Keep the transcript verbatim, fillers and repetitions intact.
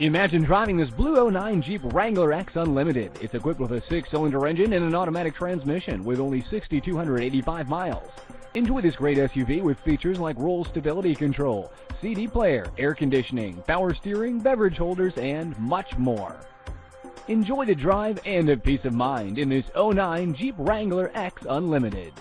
Imagine driving this blue oh nine Jeep Wrangler X Unlimited. It's equipped with a six-cylinder engine and an automatic transmission with only six thousand two hundred eighty-five miles. Enjoy this great S U V with features like roll stability control, C D player, air conditioning, power steering, beverage holders, and much more. Enjoy the drive and a peace of mind in this oh nine Jeep Wrangler X Unlimited.